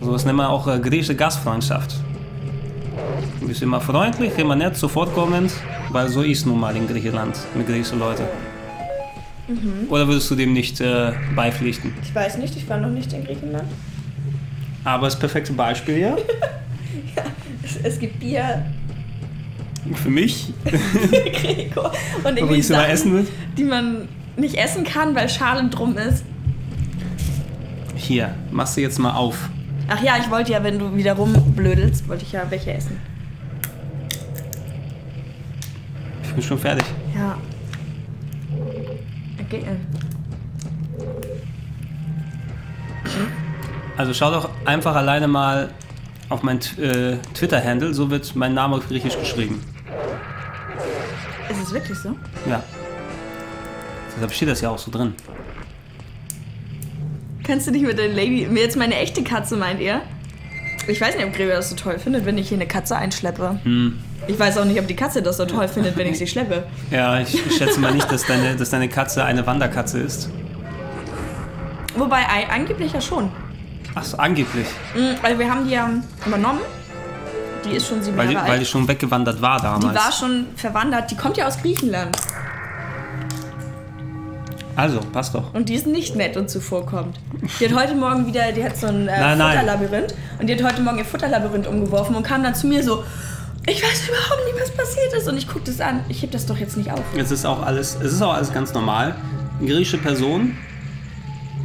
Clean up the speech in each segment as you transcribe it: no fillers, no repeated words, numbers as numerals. So, das nennen wir auch griechische Gastfreundschaft. Du bist immer freundlich, immer nett, zuvorkommend, weil so ist nun mal in Griechenland mit griechischen Leuten. Mhm. Oder würdest du dem nicht beipflichten? Ich weiß nicht, ich war noch nicht in Griechenland. Aber das perfekte Beispiel, ja? Ja, es gibt Bier. Für mich? Gregor. Und irgendwie Sachen, essen wird? Die man nicht essen kann, weil Schalen drum ist. Hier, machst du jetzt mal auf. Ach ja, ich wollte ja, wenn du wieder rumblödelst, wollte ich ja welche essen. Ich bin schon fertig. Ja. Okay. Also schau doch einfach alleine mal auf mein Twitter-Handle, so wird mein Name auf Griechisch geschrieben. Ist es wirklich so? Ja. Deshalb steht das ja auch so drin. Kannst du nicht mit deinem Lady... Mir jetzt meine echte Katze, meint ihr? Ich weiß nicht, ob Gregor das so toll findet, wenn ich hier eine Katze einschleppe. Hm. Ich weiß auch nicht, ob die Katze das so toll findet, wenn ich sie schleppe. Ja, ich schätze mal nicht, dass deine Katze eine Wanderkatze ist. Wobei, angeblich ja schon. Ach so, angeblich. Also wir haben die ja übernommen. Die ist schon 7 Jahre alt. Weil die schon weggewandert war damals. Die war schon verwandert. Die kommt ja aus Griechenland. Also, passt doch. Und die ist nicht nett und zuvorkommt. Die hat heute Morgen wieder, die hat so ein Futterlabyrinth. Und die hat heute Morgen ihr Futterlabyrinth umgeworfen und kam dann zu mir so, ich weiß überhaupt nicht, was passiert ist. Und ich guck das an. Ich heb das doch jetzt nicht auf. Es ist auch alles ganz normal. Eine griechische Person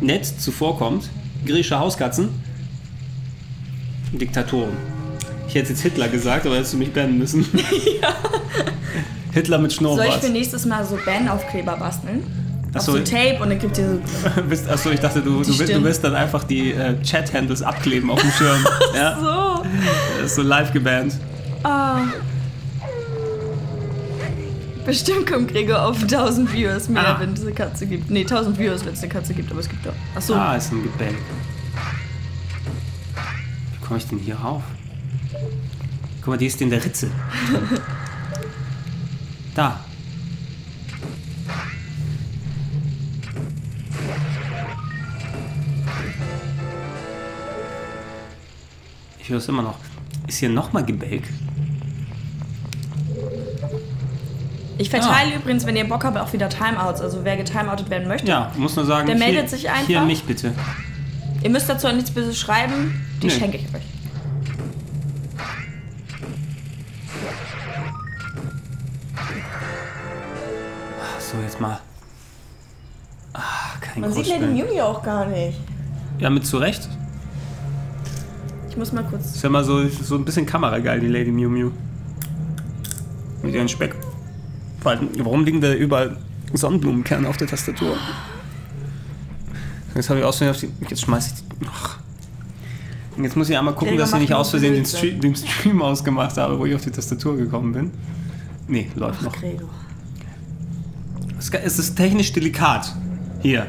nett zuvorkommt. Griechische Hauskatzen. Diktatoren. Ich hätte jetzt Hitler gesagt, aber hättest du mich bannen müssen. Ja. Hitler mit Schnurrbart. Soll ich für nächstes Mal so Ban-Aufkleber basteln? Achso, auf so Tape und dann gibt ihr so... Achso, ich dachte, du willst dann einfach die Chat-Handles abkleben auf dem Schirm. Ja? So. Das ist so live gebannt. Oh. Bestimmt kommt Gregor auf 1000 Viewers mehr, wenn es eine Katze gibt. Ne, 1000 Viewers, wenn es eine Katze gibt, aber es gibt doch... Achso. Ah, ist ein Gebälk. Wie komme ich denn hier rauf? Guck mal, die ist in der Ritze. Da. Ich höre es immer noch. Ist hier nochmal Gebälk? Ich verteile übrigens, wenn ihr Bock habt, auch wieder Timeouts. Also wer getimeoutet werden möchte, ja, muss nur sagen, der meldet sich einfach. Hier mich bitte. Ihr müsst dazu auch nichts Böses schreiben. Die schenke ich euch. So, jetzt mal. Ah, kein Man sieht ja den Jungi auch gar nicht. Ja, mit zu Recht. Ich muss mal kurz... Ist ja mal so ein bisschen kamerageil, die Lady Miu Miu. Mit ihren Speckfalten. Warum liegen da überall Sonnenblumenkerne auf der Tastatur? Jetzt habe ich aus Versehen auf die... Jetzt schmeiß ich die... Ach. Und jetzt muss ich einmal gucken, dass ich nicht aus Versehen den Stream ausgemacht habe, wo ich auf die Tastatur gekommen bin. Nee, läuft noch. Gregor. Es ist technisch delikat. Hier.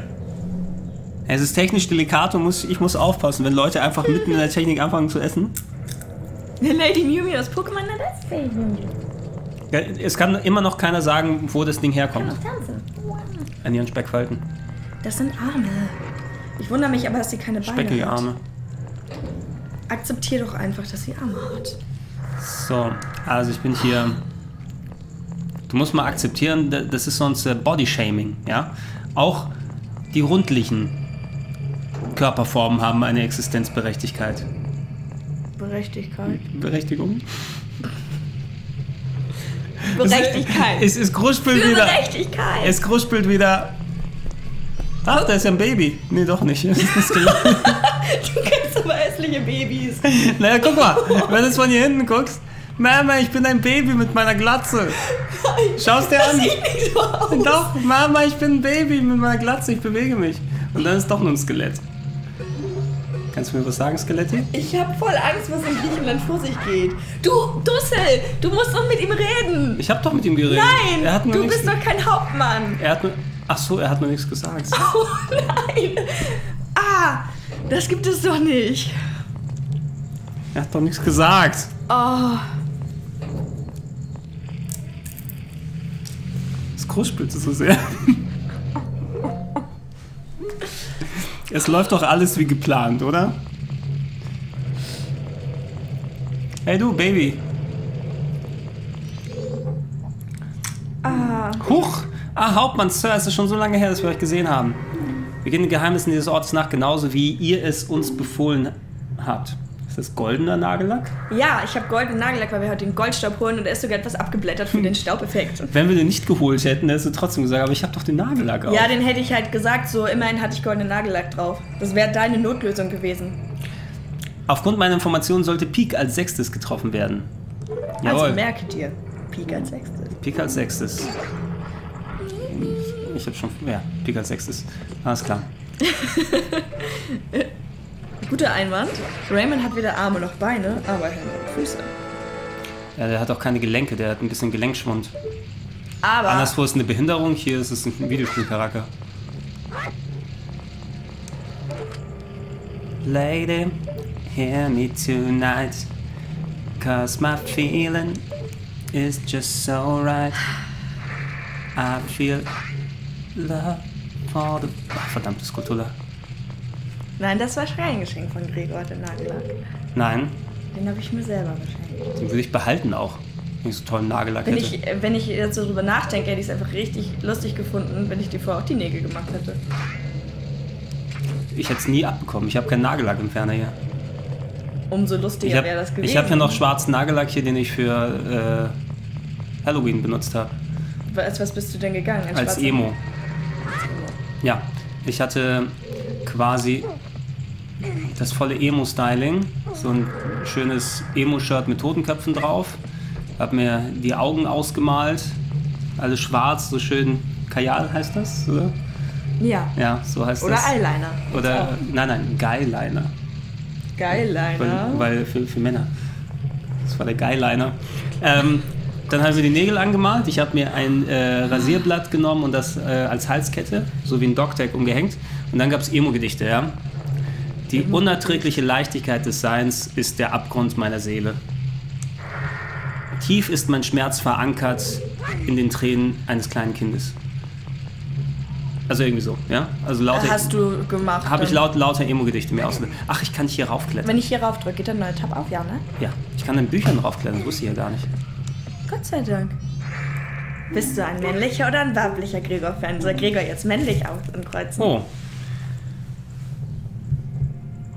Es ist technisch delikat und ich muss aufpassen, wenn Leute einfach mitten in der Technik anfangen zu essen. Lady Miu Miu, das Pokémon hat das Ding. Ja, es kann immer noch keiner sagen, wo das Ding herkommt. Ich kann noch tanzen. Wow. An ihren Speckfalten. Das sind Arme. Ich wundere mich aber, dass sie keine Beine hat. Speckige Arme. Akzeptier doch einfach, dass sie Arme hat. So, also ich bin hier... Du musst mal akzeptieren, das ist sonst Bodyshaming, ja? Auch die rundlichen Körperformen haben eine Existenzberechtigkeit. Berechtigung? Berechtigkeit. Es kruspelt wieder. Berechtigkeit. Es kruspelt wieder. Ach, da ist ja ein Baby. Nee, doch nicht. Das ist genau. Du kennst aber hässliche Babys. Naja, guck mal. Wenn du es von hier hinten guckst. Mama, ich bin ein Baby mit meiner Glatze. Schaust dir an. Das sieht nicht so aus. Doch, Mama, ich bin ein Baby mit meiner Glatze, ich bewege mich. Und dann ist doch nur ein Skelett. Kannst du mir was sagen, Skeletti? Ich habe voll Angst, was in Griechenland vor sich geht. Du, Dussel, du musst doch mit ihm reden. Ich habe doch mit ihm geredet. Nein, er hat nur du bist doch kein Hauptmann. Er hat mir nichts gesagt. Oh nein. Ah, das gibt es doch nicht. Er hat doch nichts gesagt. Oh. Das kruspelt so sehr. Es läuft doch alles wie geplant, oder? Hey du, Baby. Ah. Huch! Ah, Hauptmann, Sir, es ist schon so lange her, dass wir euch gesehen haben. Wir gehen den Geheimnissen dieses Ortes nach, genauso wie ihr es uns befohlen habt. Ist das goldener Nagellack? Ja, ich habe goldenen Nagellack, weil wir heute den Goldstaub holen und er ist sogar etwas abgeblättert für den Staubeffekt. Wenn wir den nicht geholt hätten, hättest du trotzdem gesagt, aber ich habe doch den Nagellack auf. Ja, den hätte ich halt gesagt, so immerhin hatte ich goldenen Nagellack drauf. Das wäre deine Notlösung gewesen. Aufgrund meiner Informationen sollte Peak als Sechstes getroffen werden. Jawohl. Also merke dir, Peak als Sechstes. Peak als Sechstes. Ich habe schon, ja, Peak als Sechstes. Alles klar. Guter Einwand. Raymond hat weder Arme noch Beine, aber Füße. Ja, der hat auch keine Gelenke, der hat ein bisschen Gelenkschwund. Aber... anderswo ist eine Behinderung, hier ist es ein Videospielcharakter. Lady, hear me tonight, cause my feeling is just so right. I feel love for the... Ach, verdammte Skulltulla. Nein, das war Schreiengeschenk von Gregor, der Nagellack. Nein. Den habe ich mir selber geschenkt. Den würde ich behalten auch, wenn ich so tollen Nagellack hätte. Wenn ich jetzt so drüber nachdenke, hätte ich es einfach richtig lustig gefunden, wenn ich dir vorher auch die Nägel gemacht hätte. Ich hätte es nie abbekommen. Ich habe keinen Nagellack im Ferner hier. Umso lustiger wäre das gewesen. Ich habe ja noch schwarzen Nagellack hier, den ich für Halloween benutzt habe. Als was bist du denn gegangen? Als Emo. Ja, ich hatte quasi das volle Emo-Styling, so ein schönes Emo-Shirt mit Totenköpfen drauf, hab mir die Augen ausgemalt, alles schwarz, so schön, Kajal heißt das, oder? Ja. Ja, so heißt oder das. Oder Eyeliner. Oder, nein, Guyliner. Guyliner? Weil für Männer. Das war der Guyliner. Dann habe ich mir die Nägel angemalt, ich habe mir ein Rasierblatt genommen und das als Halskette, so wie ein Dogtag umgehängt. Und dann gab es Emo-Gedichte, ja. Die unerträgliche Leichtigkeit des Seins ist der Abgrund meiner Seele. Tief ist mein Schmerz verankert in den Tränen eines kleinen Kindes. Also irgendwie so, ja. Also lauter... Hast du gemacht? Habe ich lauter Emo-Gedichte mir ausgedacht. Ach, ich kann hier raufklettern. Wenn ich hier raufdrücke, geht dann neuer Tab auf, ja, ne? Ja, ich kann in Büchern raufklettern, das wusste ich ja gar nicht. Gott sei Dank. Bist du ein männlicher oder ein weiblicher Gregor-Fan? Soll Gregor jetzt männlich ankreuzen? Oh.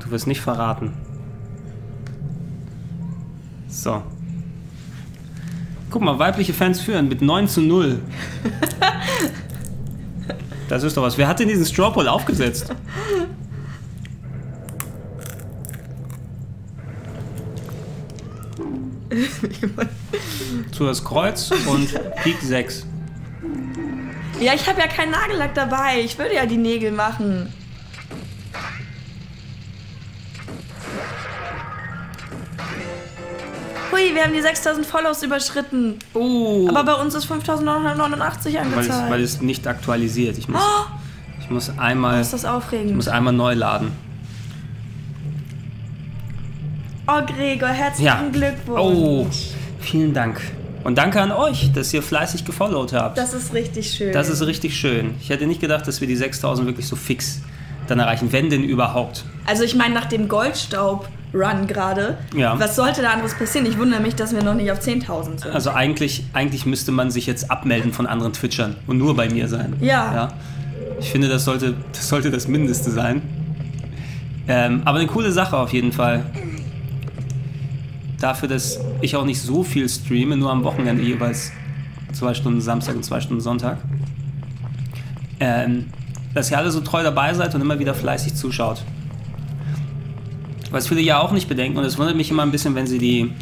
Du wirst nicht verraten. So. Guck mal, weibliche Fans führen mit 9:0. Das ist doch was. Wer hat denn diesen Straw Poll aufgesetzt? Zu das Kreuz und Peak 6. Ja, ich habe ja keinen Nagellack dabei. Ich würde ja die Nägel machen. Hui, wir haben die 6000 Follows überschritten. Oh. Aber bei uns ist 5989 angezeigt. Weil es nicht aktualisiert. Ich muss einmal neu laden. Oh, Gregor, herzlichen Glückwunsch. Oh, vielen Dank. Und danke an euch, dass ihr fleißig gefollowt habt. Das ist richtig schön. Das ist richtig schön. Ich hätte nicht gedacht, dass wir die 6000 wirklich so fix dann erreichen. Wenn denn überhaupt. Also ich meine, nach dem Goldstaub-Run gerade, was sollte da anderes passieren? Ich wundere mich, dass wir noch nicht auf 10.000 sind. Also eigentlich müsste man sich jetzt abmelden von anderen Twitchern und nur bei mir sein. Ja. Ich finde, das sollte das Mindeste sein. Aber eine coole Sache auf jeden Fall. Dafür, dass ich auch nicht so viel streame, nur am Wochenende jeweils 2 Stunden Samstag und 2 Stunden Sonntag. Dass ihr alle so treu dabei seid und immer wieder fleißig zuschaut. Was viele ja auch nicht bedenken, und es wundert mich immer ein bisschen, wenn sie die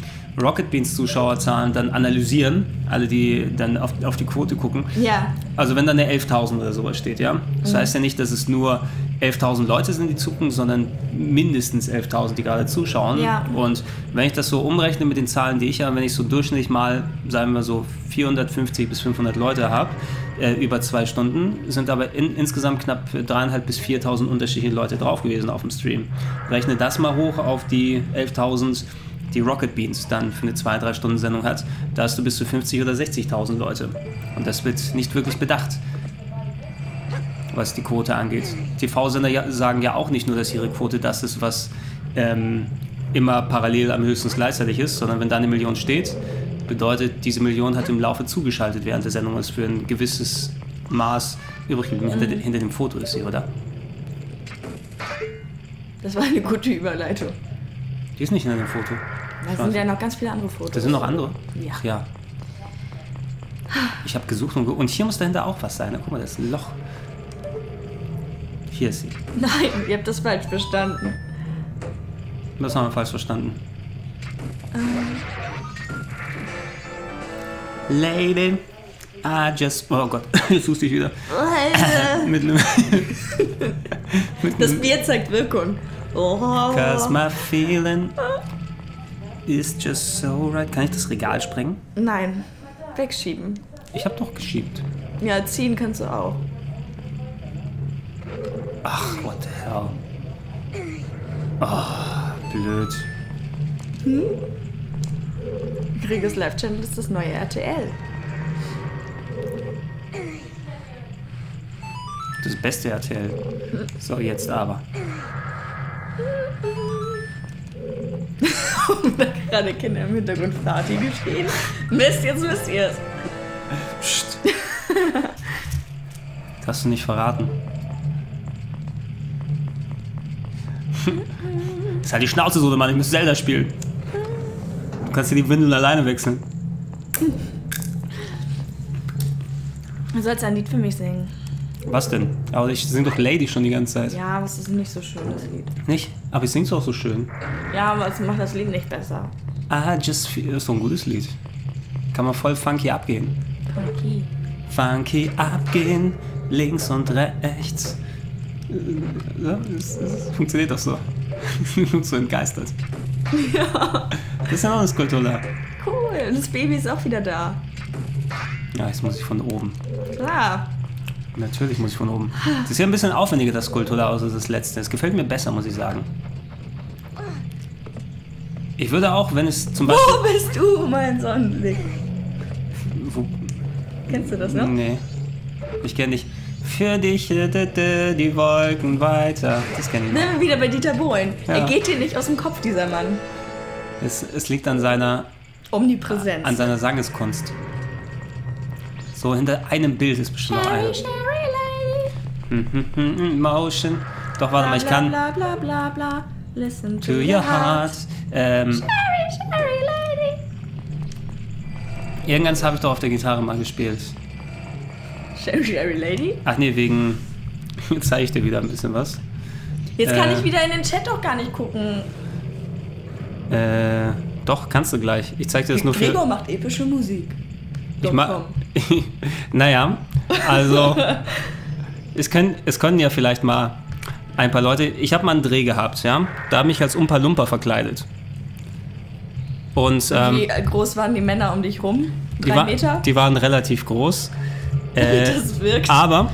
Rocket Beans Zuschauerzahlen dann analysieren, alle die dann auf die Quote gucken. Ja. Also wenn dann eine 11.000 oder sowas steht, ja. Das heißt ja nicht, dass es nur 11.000 Leute sind, die zugucken, sondern mindestens 11.000, die gerade zuschauen. Ja. Und wenn ich das so umrechne mit den Zahlen, die ich habe, wenn ich so durchschnittlich mal, sagen wir so 450 bis 500 Leute habe, über 2 Stunden, sind aber insgesamt knapp 3.500 bis 4.000 unterschiedliche Leute drauf gewesen auf dem Stream. Rechne das mal hoch auf die 11.000, die Rocket Beans dann für eine 2-3 Stunden Sendung hat, da hast du bis zu 50.000 oder 60.000 Leute. Und das wird nicht wirklich bedacht. was die Quote angeht. TV-Sender sagen ja auch nicht nur, dass ihre Quote das ist, was immer parallel am höchsten gleichzeitig ist, sondern wenn da eine Million steht, bedeutet, diese Million hat im Laufe zugeschaltet während der Sendung, was für ein gewisses Maß übrig geblieben hinter dem Foto ist sie, oder? Das war eine gute Überleitung. Die ist nicht hinter dem Foto. Da sind ja noch ganz viele andere Fotos. Da sind noch andere? Ja. Ja. Ich habe gesucht und hier muss dahinter auch was sein. Guck mal, da ist ein Loch. Hier ist sie. Nein, ihr habt das falsch verstanden. Das haben wir falsch verstanden. Lady, I just... Oh Gott, jetzt suchst du dich wieder. Oh, mit einem... das Bier zeigt Wirkung. Oh. Cause my feeling is just so right. Kann ich das Regal sprengen? Nein. Wegschieben. Ich hab doch geschiebt. Ja, ziehen kannst du auch. Ach, what the hell. Oh, blöd. Hm? Greg's Live Channel ist das neue RTL. Das beste RTL. So, jetzt aber. Da gerade Kinder im Hintergrund Party geschehen. Mist, jetzt wisst ihr es. Psst. Das hast du nicht verraten. Ist halt die Schnauze so, Mann. Ich muss Zelda spielen. Du kannst dir die Windeln alleine wechseln. Du sollst ein Lied für mich singen. Was denn? Aber ich sing doch Lady schon die ganze Zeit. Ja, aber es ist nicht so schön, das Lied. Nicht? Aber ich sing's auch so schön. Ja, aber es macht das Lied nicht besser. Ah, Just Feel ist so ein gutes Lied. Kann man voll funky abgehen. Funky. Funky abgehen, links und rechts. Ja, es funktioniert doch so. Ich bin so entgeistert. Ja. Das ist ja auch eine Skulltulla. Cool, und das Baby ist auch wieder da. Ja, jetzt muss ich von oben. Klar. Natürlich muss ich von oben. Das ist ja ein bisschen aufwendiger, das Skulltulla, außer das letzte. Es gefällt mir besser, muss ich sagen. Ich würde auch, wenn es zum Beispiel... Wo bist du, mein Sonnenblick? Wo? Kennst du das noch? Nee. Ich kenne dich. Für dich, die Wolken weiter. Das kenne ich noch. Na, wieder bei Dieter Bohlen. Ja. Er geht dir nicht aus dem Kopf, dieser Mann. Es liegt an seiner... Omnipräsenz. An seiner Sangeskunst. So, hinter einem Bild ist bestimmt noch einer. Motion. Doch, warte mal, ich kann... Bla, bla, bla, bla, listen to your heart. Irgendwann habe ich doch auf der Gitarre mal gespielt. Sherry, Sherry Lady? Ach nee, wegen... Jetzt zeige ich dir wieder ein bisschen was. Jetzt kann ich wieder in den Chat doch gar nicht gucken. Doch, kannst du gleich. Ich zeige dir das nur für... Gregor macht epische Musik. Ich mach... Naja, also es können ja vielleicht mal ein paar Leute... Ich habe mal einen Dreh gehabt, ja? Da habe ich mich als Umpa Lumpa verkleidet. Und, wie groß waren die Männer um dich rum? 3 Meter? Die waren relativ groß. Das wirkt. Aber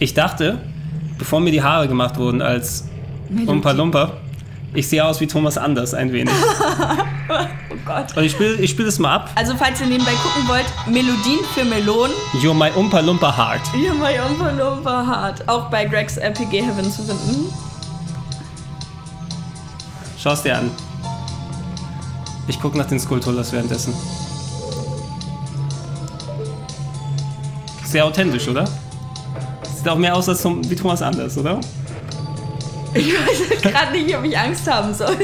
ich dachte, bevor mir die Haare gemacht wurden als Umpa Lumpa, ich sehe aus wie Thomas Anders ein wenig. Oh Gott. Und ich spiel das mal ab. Also falls ihr nebenbei gucken wollt, Melodien für Melonen. You're my Umpa Lumpa Heart. You're my Umpa Lumpa Heart. Auch bei Greg's RPG HeaveN zu finden. Schau's dir an. Ich guck nach den Skulltullas währenddessen. Sehr authentisch, oder? Sieht auch mehr aus als wie Thomas Anders, oder? Ich weiß gerade nicht, ob ich Angst haben soll.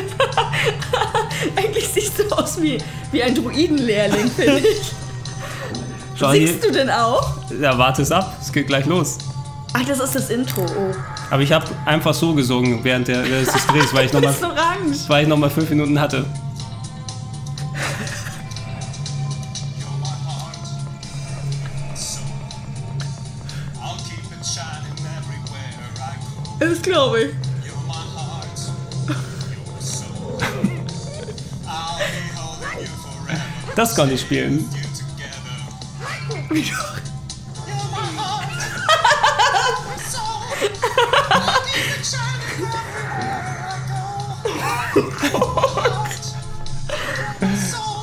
Eigentlich siehst du aus wie ein Druidenlehrling, finde ich. Singst du denn auch? Ja, warte es ab. Es geht gleich los. Ach, das ist das Intro. Oh. Aber ich habe einfach so gesungen während des Drehs, weil ich nochmal 5 Minuten hatte. Das glaube ich. Das kann ich spielen.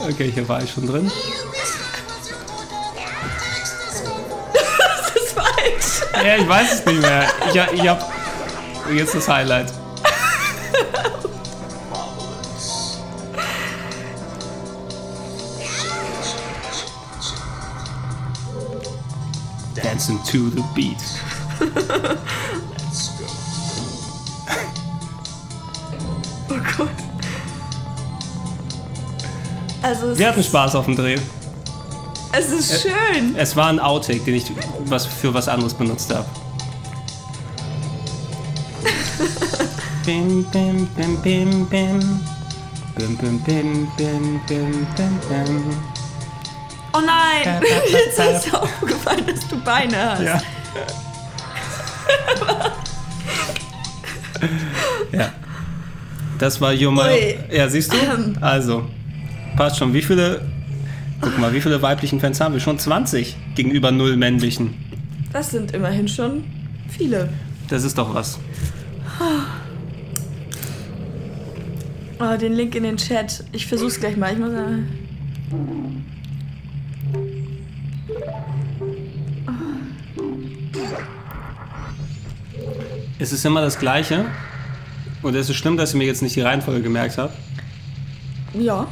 Okay, hier war ich schon drin. Das ist falsch. Ja, ich weiß es nicht mehr. Ich hab... Jetzt das Highlight. Dancing to the beat. Let's go. Oh Gott. Also wir hatten Spaß auf dem Dreh. Es ist schön. Es war ein Outtake, den ich für was anderes benutzt habe. Bim, bim, bim, bim, bim. Bim, bim, bim, bim, bim, bim, bim. Oh nein! Jetzt ist es aufgefallen, dass du Beine hast. Ja. Ja. Das war Jumma. Ja, siehst du? Also, passt schon. Wie viele... Guck mal, wie viele weiblichen Fans haben wir? Schon 20 gegenüber 0 männlichen. Das sind immerhin schon viele. Das ist doch was. Oh, den Link in den Chat. Ich versuch's gleich mal. Ich muss mal... Es ist immer das Gleiche. Und es ist schlimm, dass ihr mir jetzt nicht die Reihenfolge gemerkt habt. Ja.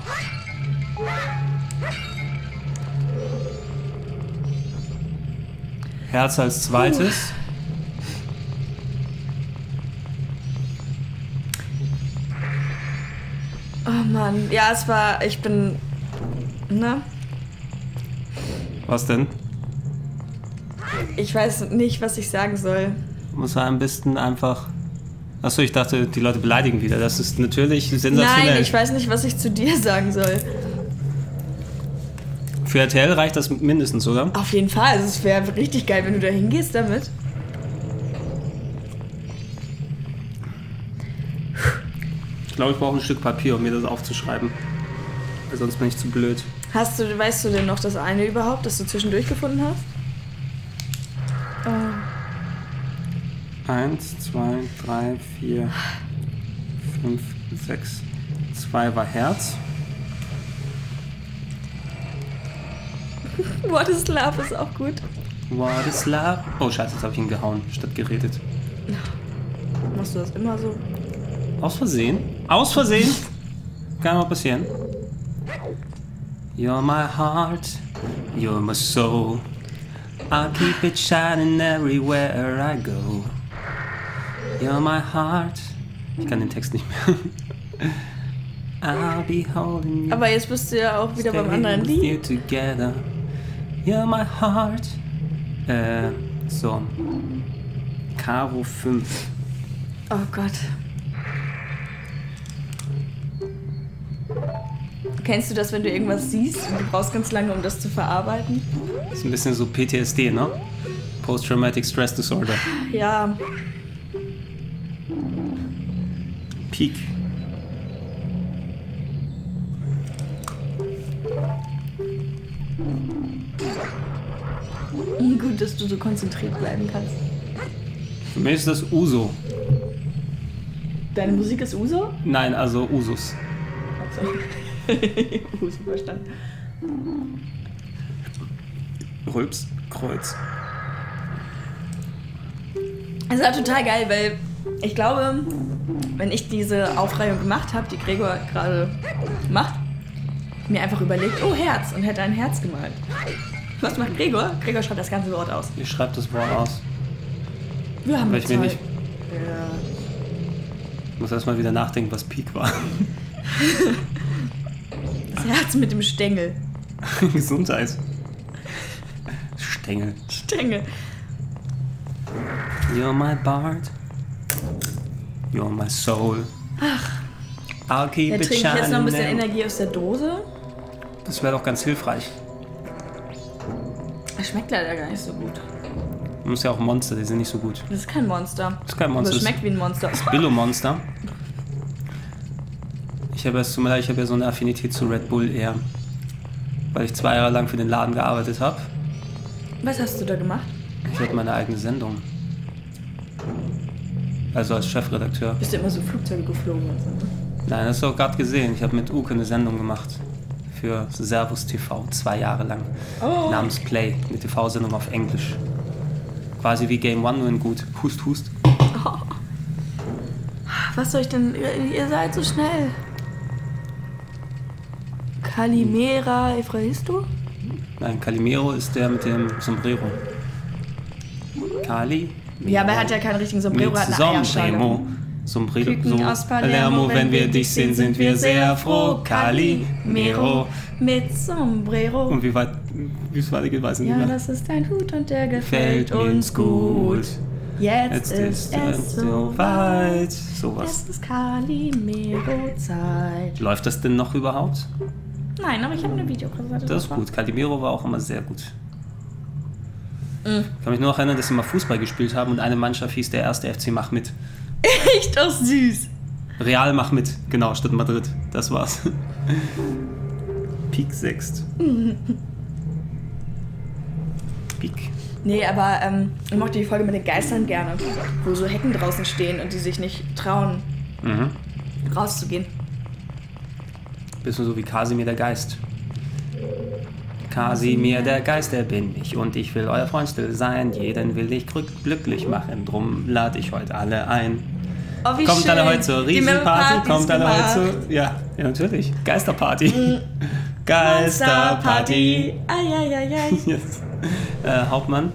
Herz als zweites. Oh Mann. Ja, es war... Ich bin... Ne? Was denn? Ich weiß nicht, was ich sagen soll. Muss er am besten einfach... Achso, ich dachte, die Leute beleidigen wieder. Das ist natürlich sensationell. Nein, ich weiß nicht, was ich zu dir sagen soll. Für RTL reicht das mindestens, oder? Auf jeden Fall. Also es wäre richtig geil, wenn du da hingehst damit. Ich glaube, ich brauche ein Stück Papier, um mir das aufzuschreiben. Weil sonst bin ich zu blöd. Weißt du denn noch das eine überhaupt, das du zwischendurch gefunden hast? 1, 2, 3, 4, 5, 6. 2 war Herz. What is love ist auch gut. What is love? Oh scheiße, jetzt habe ich ihn gehauen, statt geredet. Machst du das immer so? Aus Versehen? Aus Versehen? Kann mal passieren. You're my heart, you're my soul. I'll keep it shining everywhere I go. You're my heart. Ich kann den Text nicht mehr. I'll be holding you. Aber jetzt bist du ja auch wieder beim anderen Lied. Together. You're my heart. So. Karo 5. Oh Gott. Kennst du das, wenn du irgendwas siehst und du brauchst ganz lange, um das zu verarbeiten? Das ist ein bisschen so PTSD, ne? Post-Traumatic Stress Disorder. Ja. Peak. Gut, dass du so konzentriert bleiben kannst. Für mich ist das Uso. Deine Musik ist Uso? Nein, also Usus. Ach so. Fußballstand. Rülps, Kreuz. Es war total geil, weil ich glaube, wenn ich diese Aufreihung gemacht habe, die Gregor gerade macht, mir einfach überlegt, oh Herz, und hätte ein Herz gemalt. Was macht Gregor? Gregor schreibt das ganze Wort aus. Ich schreibe das Wort aus. Wir haben das nicht. Ja. Ich muss erstmal wieder nachdenken, was Peak war. Das Herz mit dem Stängel. Gesundheit. Stängel. Stängel. You're my Bart. You're my soul. Ach. I'll keep it shining. Da trinke ich jetzt noch ein bisschen Energie aus der Dose. Das wäre doch ganz hilfreich. Das schmeckt leider gar nicht so gut. Das ist ja auch ein Monster, die sind nicht so gut. Das ist kein Monster. Das ist kein Monster. Das schmeckt wie ein Monster. Das ist Billo-Monster. Ich habe ja so eine Affinität zu Red Bull eher, weil ich 2 Jahre lang für den Laden gearbeitet habe. Was hast du da gemacht? Ich hatte meine eigene Sendung. Also als Chefredakteur. Bist du immer so Flugzeuge geflogen? Und so? Nein, das hast du auch gerade gesehen. Ich habe mit Uke eine Sendung gemacht für Servus TV 2 Jahre lang namens Play, eine TV-Sendung auf Englisch. Quasi wie GameOne, nur in gut. Hust, hust. Oh. Was soll ich denn? Ihr seid so schnell. Calimera Evaristo? Nein, Calimero ist der mit dem Sombrero. Cali? Ja, aber er hat ja keinen richtigen Sombrero, er hat eine Sombrero. Sombrero. Aus Palermo, wenn wir dich sehen, sind wir sehr froh. Calimero mit Sombrero. Und wie weit, wie es weitergeht, weiß ich nicht mehr. Ja, das ist ein Hut und der gefällt uns gut. Jetzt ist es soweit. Sowas. Es ist Calimero-Zeit. Läuft das denn noch überhaupt? Nein, aber ich habe eine Videopräsentation. Das ist gut. Calimero war auch immer sehr gut. Ich kann mich nur noch erinnern, dass sie mal Fußball gespielt haben und eine Mannschaft hieß der erste FC Mach mit. Echt? Das ist süß. Real Mach mit. Genau, statt Madrid. Das war's. Pik 6. Pik. Nee, aber ich mochte die Folge mit den Geistern gerne, wo so Hecken draußen stehen und die sich nicht trauen, rauszugehen. Bisschen so wie Kasimir der Geist. Kasimir der Geister bin ich und ich will euer Freund still sein. Jeden will ich glücklich machen, drum lade ich heute alle ein. Oh, wie kommt schön. Alle heute zur Riesenparty, kommt alle heute zur... Ja, ja, natürlich. Geisterparty. Geisterparty. Ai. Yes. Hauptmann.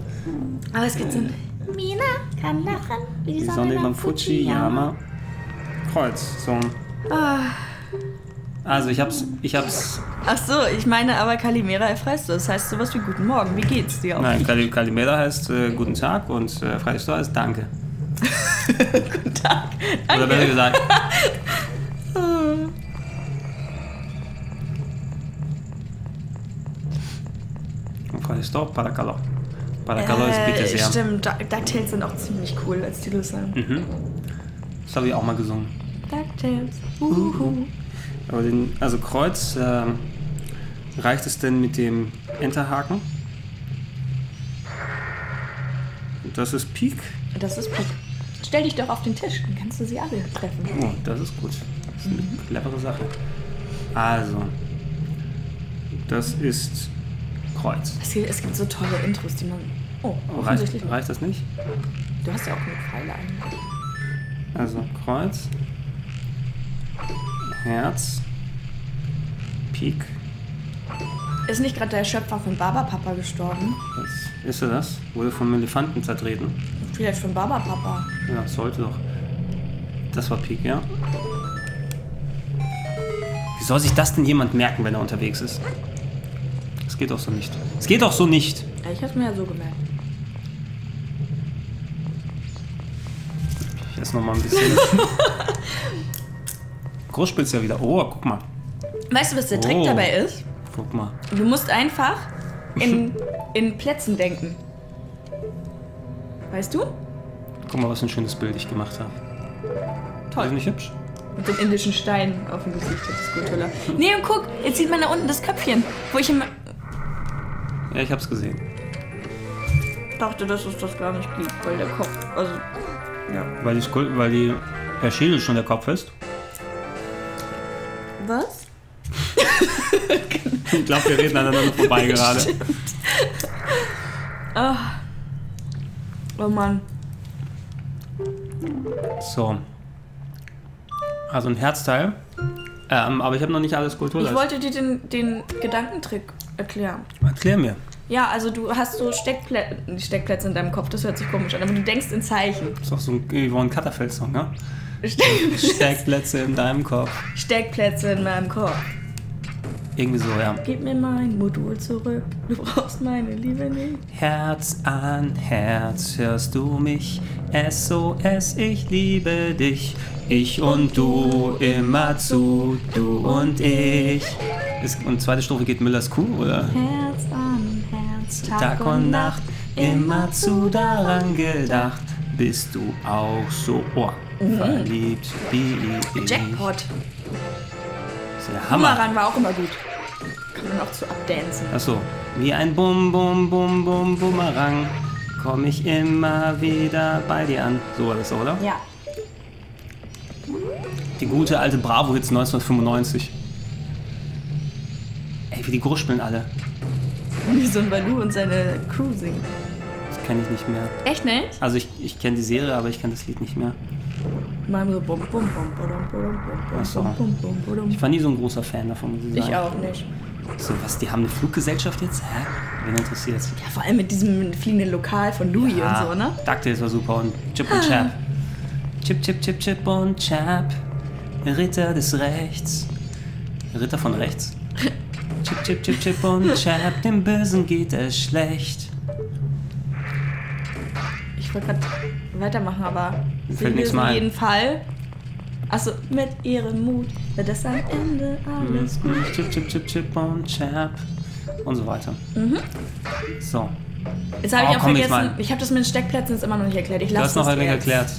Aber es geht so... Mina kann lachen. Die Sonne beim Fujiyama. Kreuzsong. Also ich hab's... Ach so, ich meine aber Calimera Evaristo, das heißt sowas wie Guten Morgen, wie geht's dir auch? Nein, Calimera heißt Guten Tag und Evaristo heißt Danke. Guten Tag, danke. Oder besser gesagt. Evaristo, Paracalo. Paracalo ist bitte sehr. Stimmt, DuckTales sind auch ziemlich cool als Titel sein. Das habe ich auch mal gesungen. DuckTales, Aber den, also Kreuz, reicht es denn mit dem Enterhaken? Das ist Pik. Das ist Pik. Stell dich doch auf den Tisch, dann kannst du sie alle treffen. Oh, das ist gut. Das ist eine clevere Sache. Also, das ist Kreuz. Es gibt so tolle Intros, die man... Oh, offensichtlich. Reicht das nicht? Du hast ja auch eine Pfeile eigentlich. Also, Kreuz... Herz. Pik. Ist nicht gerade der Schöpfer von Barbapapa gestorben? Was ist er das? Wurde vom Elefanten zertreten. Vielleicht von Barbapapa. Ja, sollte doch. Das war Pik, ja. Wie soll sich das denn jemand merken, wenn er unterwegs ist? Das geht doch so nicht. Es geht doch so nicht! Ja, ich hab's mir ja so gemerkt. Ich esse nochmal ein bisschen. Großspitze ja wieder. Oh, guck mal. Weißt du, was der Trick dabei ist? Guck mal. Du musst einfach in Plätzen denken. Weißt du? Guck mal, was für ein schönes Bild ich gemacht habe. Toll. Ist nicht hübsch? Mit dem indischen Stein auf dem Gesicht. Das ist Skulltulla. Nee, und guck, jetzt sieht man da unten das Köpfchen, wo ich immer... Ja, ich hab's gesehen. Ich dachte, das ist das gar nicht lieb, weil der Kopf... Also... Ja, weil der Schädel schon der Kopf ist. Was? Ich glaube, wir reden aneinander vorbei gerade. Oh Mann. So. Also ein Herzteil. Aber ich habe noch nicht alles Kultur. Ich wollte dir den Gedankentrick erklären. Erklär mir. Ja, also du hast so Steckplätze in deinem Kopf, das hört sich komisch an, aber du denkst in Zeichen. Das ist doch so ein Yvonne Katterfeld-Song, ne? Steckplätze in deinem Kopf. Steckplätze in meinem Kopf. Irgendwie so, ja. Gib mir mein Modul zurück, du brauchst meine Liebe nicht. Herz an Herz, hörst du mich? SOS, ich liebe dich. Ich und du, immer zu, du und ich. Und zweite Strophe geht Müllers Kuh, oder? Herz an Herz, Tag und Nacht, immer zu daran gedacht. Bist du auch so verliebt wie ich. Jackpot. Der Hammer. Bumeran war auch immer gut. Kann man auch zu abdancen. Achso. Wie ein Bum Bum Bum Bum Bumerang komme ich immer wieder bei dir an. So war das, oder? Ja. Die gute alte Bravo-Hits 1995. Ey, wie die groß spielen alle. Wie so ein Baloo und seine Crew singen. kenne ich nicht mehr. Echt nicht? Also ich kenne die Serie, aber ich kenne das Lied nicht mehr. Achso. Ich war nie so ein großer Fan davon, muss ich sagen. Ich auch nicht. So, was, die haben eine Fluggesellschaft jetzt? Hä? Wen interessiert das? Ja, vor allem mit diesem fliegenden Lokal von Louis und so, ne? DuckTales war super und Chip und Chap. Chip, Chip, Chip, Chip und Chap. Ritter des Rechts. Ritter von rechts. Chip, Chip, Chip, Chip und Chap. Dem Bösen geht es schlecht. Ich wollte gerade weitermachen, aber... Fällt nichts mehr ein. Auf jeden Fall. Achso, mit ihrem Mut wird das am Ende alles gut. Chip, Chip, Chip, Chip und Chap. Und so weiter. Mhm. So. Jetzt habe ich auch vergessen, ich habe das mit den Steckplätzen jetzt immer noch nicht erklärt. Ich lasse das noch ein wenig erklärt.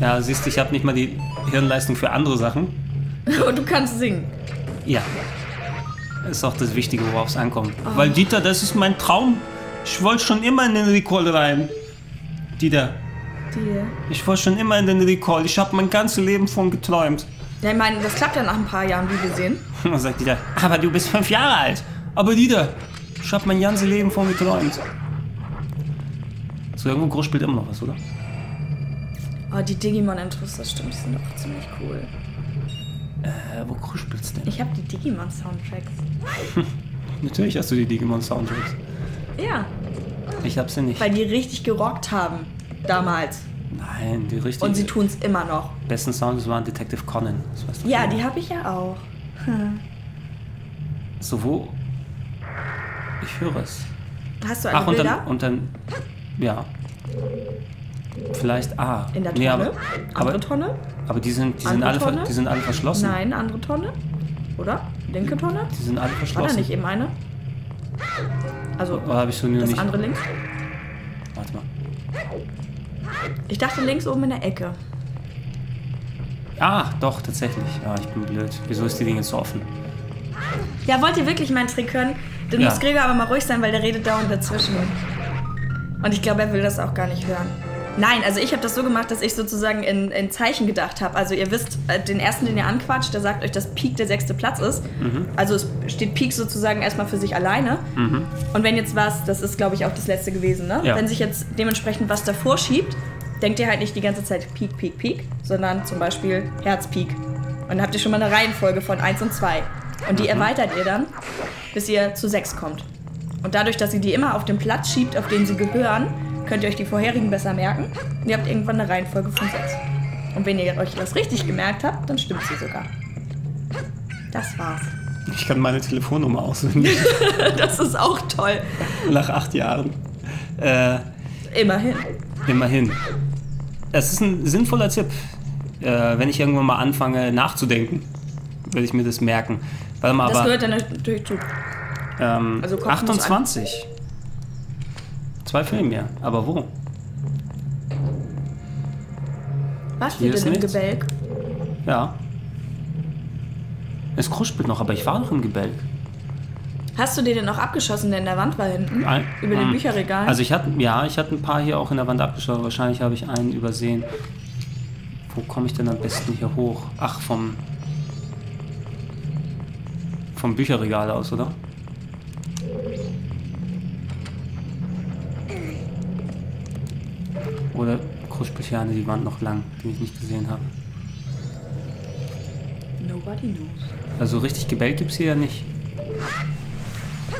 Ja, siehst du, ich habe nicht mal die Hirnleistung für andere Sachen. Und du kannst singen. Ja. Ist auch das Wichtige, worauf es ankommt. Oh. Weil, Dieter, das ist mein Traum. Ich wollte schon immer in den Recall rein. Dieter. Ich wollte schon immer in den Recall. Ich habe mein ganzes Leben von geträumt. Ja, ich meine, das klappt ja nach ein paar Jahren, wie wir sehen. Und dann sagt Dieter, aber du bist 5 Jahre alt. Aber Dieter, ich habe mein ganzes Leben von geträumt. So, irgendwo groß spielt immer noch was, oder? Oh, die Digimon-Intros, das stimmt, die sind doch ziemlich cool. Wo groß spielt's denn? Ich habe die Digimon-Soundtracks. Natürlich hast du die Digimon-Soundtracks. Ja. Ich hab sie nicht. Weil die richtig gerockt haben. Damals. Nein, die richtig. Und sie tun es immer noch. Besten Sounds waren Detective Conan. Das weißt du ja, die habe ich ja auch. Hm. So, wo? Ich höre es. Hast du eine Bilder? Und dann, ja. Vielleicht A. In der Tonne? Nee, andere Tonne? Aber die sind alle verschlossen. Nein, andere Tonne. Oder? Linke Tonne? Die sind alle verschlossen. War da nicht eben eine? Also, habe ich so das nicht. Andere links? Warte mal. Ich dachte links oben in der Ecke. Ah, doch, tatsächlich. Ja, ich bin blöd. Wieso ist die Ding jetzt so offen? Ja, wollt ihr wirklich meinen Trick hören? Dann muss Gregor aber mal ruhig sein, weil der redet dauernd dazwischen. Und ich glaube, er will das auch gar nicht hören. Nein, also ich habe das so gemacht, dass ich sozusagen in Zeichen gedacht habe. Also ihr wisst, den ersten, den ihr anquatscht, der sagt euch, dass Pik der 6. Platz ist. Mhm. Also es steht Pik sozusagen erstmal für sich alleine. Mhm. Und wenn jetzt was, das ist glaube ich auch das letzte gewesen, ne? Ja. Wenn sich jetzt dementsprechend was davor schiebt, denkt ihr halt nicht die ganze Zeit Pik, Pik, Pik, sondern zum Beispiel Herz, Pik. Und dann habt ihr schon mal eine Reihenfolge von 1 und 2. Und die erweitert ihr dann, bis ihr zu 6 kommt. Und dadurch, dass ihr die immer auf den Platz schiebt, auf den sie gehören, könnt ihr euch die vorherigen besser merken. Und ihr habt irgendwann eine Reihenfolge von 6. Und wenn ihr euch das richtig gemerkt habt, dann stimmt sie sogar. Das war's. Ich kann meine Telefonnummer auswählen. Das ist auch toll. Nach 8 Jahren. Immerhin. Immerhin. Es ist ein sinnvoller Tipp. Wenn ich irgendwann mal anfange nachzudenken, werde ich mir das merken. Warte mal, das gehört dann natürlich zu. Also 28. 2 Filme mehr, aber wo? Was hier denn im Gebälk? Ja. Es kruspelt noch, aber ich war noch im Gebälk. Hast du den denn auch abgeschossen, der in der Wand war hinten? Über den Bücherregal? Also ich hatte ein paar hier auch in der Wand abgeschossen. Wahrscheinlich habe ich einen übersehen. Wo komme ich denn am besten hier hoch? Ach, vom Bücherregal aus, oder? Oder kruspelt hier an die Wand noch lang, die ich nicht gesehen habe. Nobody knows. Also richtig Gebälk gibt's hier ja nicht.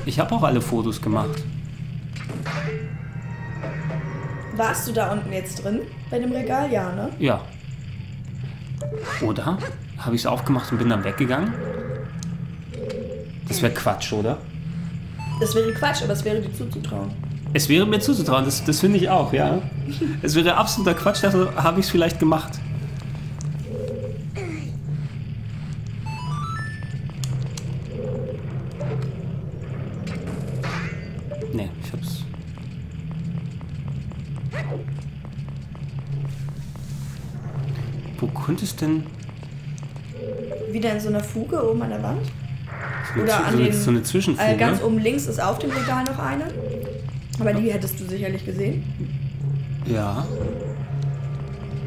Ich habe auch alle Fotos gemacht. Warst du da unten jetzt drin? Bei dem Regal, ja, ne? Ja. Oder? Habe ich es aufgemacht und bin dann weggegangen? Das wäre Quatsch, oder? Das wäre Quatsch, aber es wäre dir zuzutrauen. Es wäre mir zuzutrauen, das finde ich auch, ja. Es wäre absoluter Quatsch, also habe ich es vielleicht gemacht. Nee, ich hab's. Wo könnte es denn? Wieder in so einer Fuge oben an der Wand? So eine Zwischenfuge. Ganz oben links ist auf dem Regal noch eine. Aber die hättest du sicherlich gesehen. Ja.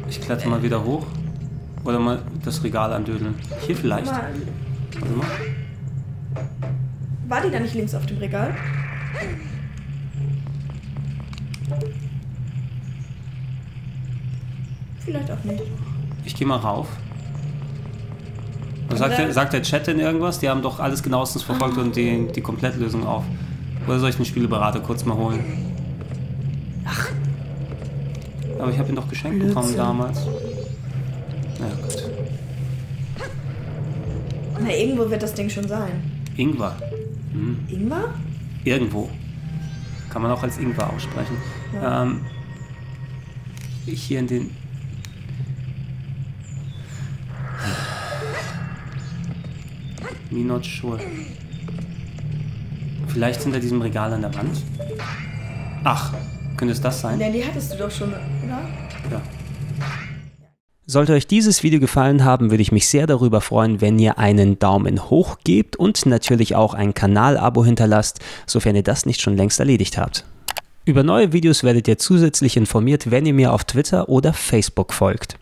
Ich kletter mal wieder hoch. Oder mal das Regal andödeln. Hier vielleicht. Warte mal. War die da nicht links auf dem Regal? vielleicht auch nicht. Ich gehe mal rauf. Und sagt der Chat denn irgendwas? Die haben doch alles genauestens verfolgt und die Komplettlösung auf. Oder soll ich den Spieleberater kurz mal holen? Ach. Aber ich habe ihn doch geschenkt bekommen damals. Na ja, gut. Na, irgendwo wird das Ding schon sein. Ingwer. Hm. Ingwer? Irgendwo. Kann man auch als Ingwer aussprechen. Ja. Hier in den... Me not sure. Vielleicht hinter diesem Regal an der Wand? Ach, könnte es das sein? Nein, die hattest du doch schon, oder? Ja. Sollte euch dieses Video gefallen haben, würde ich mich sehr darüber freuen, wenn ihr einen Daumen hoch gebt und natürlich auch ein Kanalabo hinterlasst, sofern ihr das nicht schon längst erledigt habt. Über neue Videos werdet ihr zusätzlich informiert, wenn ihr mir auf Twitter oder Facebook folgt.